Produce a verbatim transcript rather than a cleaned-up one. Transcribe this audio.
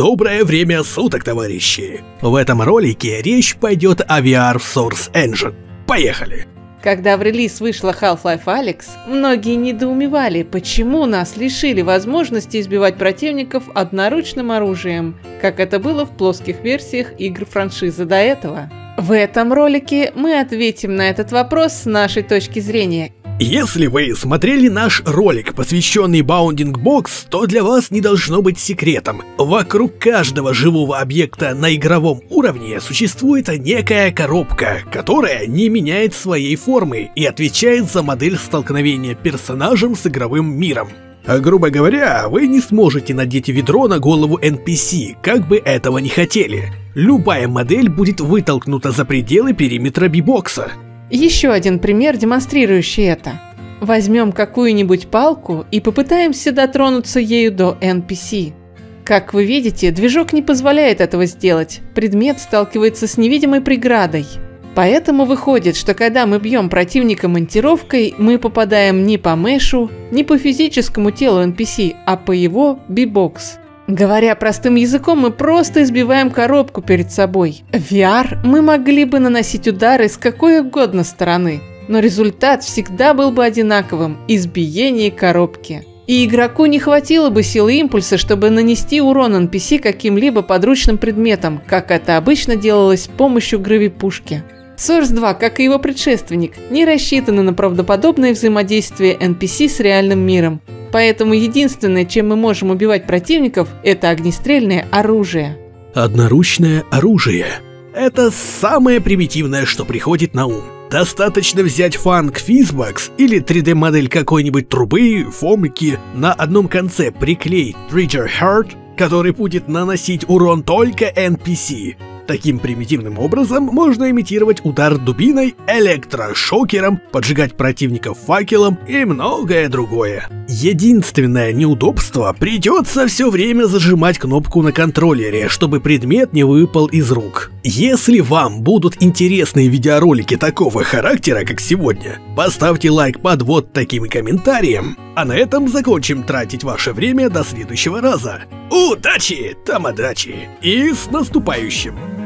Доброе время суток, товарищи! В этом ролике речь пойдет о ви ар Source Engine. Поехали! Когда в релиз вышла Half-Life: Alyx, многие недоумевали, почему нас лишили возможности избивать противников одноручным оружием, как это было в плоских версиях игр франшизы до этого. В этом ролике мы ответим на этот вопрос с нашей точки зрения. Если вы смотрели наш ролик, посвященный Bounding Box, то для вас не должно быть секретом. Вокруг каждого живого объекта на игровом уровне существует некая коробка, которая не меняет своей формы и отвечает за модель столкновения персонажем с игровым миром. Грубо говоря, вы не сможете надеть ведро на голову эн пи си, как бы этого ни хотели. Любая модель будет вытолкнута за пределы периметра бибокса. Еще один пример, демонстрирующий это. Возьмем какую-нибудь палку и попытаемся дотронуться ею до эн пи си. Как вы видите, движок не позволяет этого сделать, предмет сталкивается с невидимой преградой. Поэтому выходит, что когда мы бьем противника монтировкой, мы попадаем не по мешу, не по физическому телу эн пи си, а по его бибокс. Говоря простым языком, мы просто избиваем коробку перед собой. В ви ар мы могли бы наносить удары с какой угодно стороны, но результат всегда был бы одинаковым – избиение коробки. И игроку не хватило бы силы импульса, чтобы нанести урон эн пи си каким-либо подручным предметом, как это обычно делалось с помощью гравипушки. Source два, как и его предшественник, не рассчитаны на правдоподобное взаимодействие эн пи си с реальным миром. Поэтому единственное, чем мы можем убивать противников, это огнестрельное оружие. Одноручное оружие. Это самое примитивное, что приходит на ум. Достаточно взять фанк физбокс или три дэ модель какой-нибудь трубы, фомики, на одном конце приклеить Trigger Heart, который будет наносить урон только эн пи си. Таким примитивным образом можно имитировать удар дубиной, электрошокером, поджигать противников факелом и многое другое. Единственное неудобство – придется все время зажимать кнопку на контроллере, чтобы предмет не выпал из рук. Если вам будут интересны видеоролики такого характера, как сегодня, поставьте лайк под вот таким комментарием. А на этом закончим тратить ваше время до следующего раза. Удачи, тамадачи! И с наступающим!